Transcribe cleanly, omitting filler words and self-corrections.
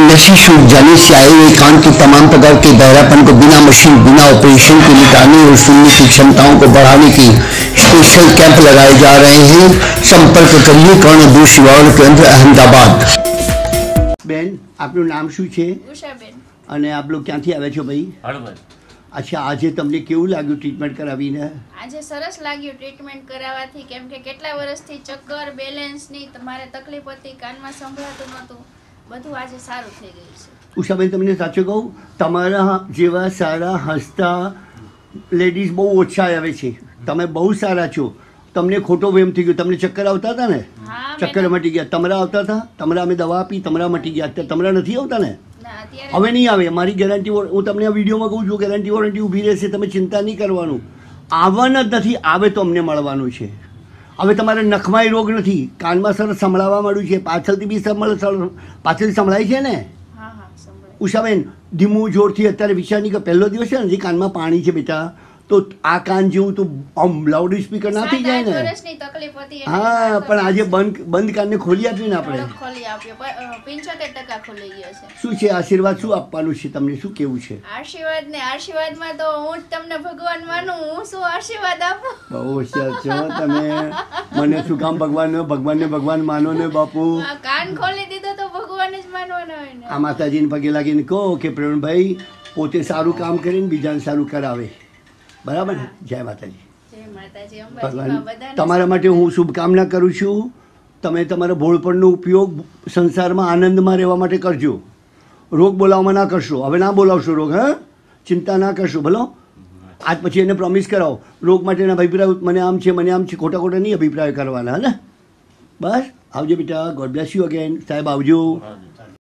नशी छूट जाने से आए हुए कान के तमाम प्रकार के बहरापन को बिना मशीन बिना ऑपरेशन के मिटाने और सुनने की क्षमताओं को बढ़ाने की स्पेशल कैंप लगाए जा रहे हैं। संपर्क करिए कर्णदूर सेवाओं केंद्र अहमदाबाद। बेन आपनु नाम शू छे? उषा बेन। અને આપ લોકો ક્યાંથી આવ્યા છો ભાઈ? હળવદ। અચ્છા, આજે તમને કેવું લાગ્યું ટ્રીટમેન્ટ કરાવીને? આજે સરસ લાગ્યું ટ્રીટમેન્ટ કરાવવાથી, કેમ કે કેટલા વર્ષથી ચક્કર બેલેન્સની તમારે તકલીફ હતી, કાનમાં સંભળાતું નહોતું, બધું આજે સારું થઈ ગયું છે। ઉષાબેન તમને સાચું કહું, તમારા જેવા સારા હસતા લેડીઝ બહુ ઓછા આવે છે, તમે બહુ સારા છો। તમને ખોટો વેમ થઈ ગયો, તમને ચક્કર આવતા હતા ને? ચક્કર મટી ગયા, તમારા આવતા હતા, તમારા અમે દવા આપી, તમારા મટી ગયા, તમારા નથી આવતા ને? હવે નહીં આવે, મારી ગેરંટી। હું તમને આ વિડીયોમાં કહું છું, ગેરંટી વોરંટી ઊભી રહેશે, તમે ચિંતા નહીં કરવાનું। આવવાના જ નથી, આવે તો અમને મળવાનું છે। હવે તમારે નખમાંય રોગ નથી, કાનમાં સરસ સંભળાવા મળ્યું છે, પાછળથી બી પાછળથી સંભળાય છે ને? ઉષાબેન ધીમું જોરથી, અત્યારે વિચાર નહીં કે પહેલો દિવસ છે ને, જે કાનમાં પાણી છે બેટા, તો આ કાન જેવું તો આમ લાઉડ સ્પીકર ના થઈ જાય ને? હા, પણ આજે બંધ કાનને ખોલી આપીને આપણે ખોલી આપ્યો, 75% ખોલી ગયો છે। શું છે આશીર્વાદ, શું આપવાનું છે તમને, શું કેવું છે? આશીર્વાદ ને આશીર્વાદમાં તો હું તમને ભગવાન માનું, હું શું આશીર્વાદ આપું? બહુ સરસ છો તમે, મને શું કામ ભગવાનને માનો ને બાપુ, કાન ખોલી દીધો તો ભગવાન જ માનવાનો હોય ને? આ માતાજીને પગે લાગીને કહો કે પ્રવીણભાઈ પોતે સારું કામ કરીને બીજાને સારું કરાવે, બરાબર ને? જય માતાજી, જય માતાજી, ભગવાન તમારા માટે હું શુભકામના કરું છું। તમે તમારા ભોળપણનો ઉપયોગ સંસારમાં આનંદમાં રહેવા માટે કરજો, રોગ બોલાવવામાં ના કરશો। હવે ના બોલાવશો રોગ, હા, ચિંતા ના કરશો ભલો। આજ પછી એને પ્રોમિસ કરાવો, રોગ માટેના અભિપ્રાય મને આમ છે, મને આમ છે, ખોટા ખોટા નહીં અભિપ્રાય કરવાના, હા ને? બસ, આવજો બેટા, ગોડ બ્લેસ યુ અગેન, સાહેબ આવજો।